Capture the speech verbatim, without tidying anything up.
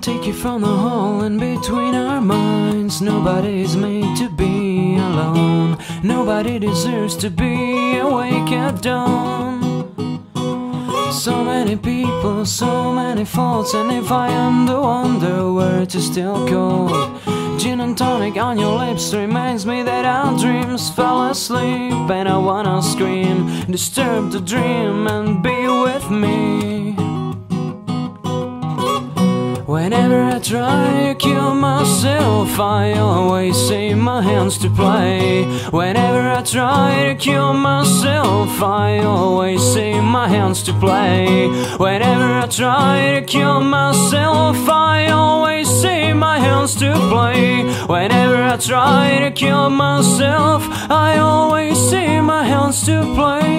take you from the hole in between our minds. Nobody's made to be alone. Nobody deserves to be awake at dawn. So many people, so many faults, and if I am the wonder, where it is still cold. Gin and tonic on your lips reminds me that our dreams fell asleep, and I wanna scream, disturb the dream and be with me. Whenever I try to kill myself, I always save my hands to play. Whenever I try to kill myself, I always save my hands to play. Whenever I try to kill myself, I always save my hands to play. Whenever I try to kill myself, I always save my hands to play.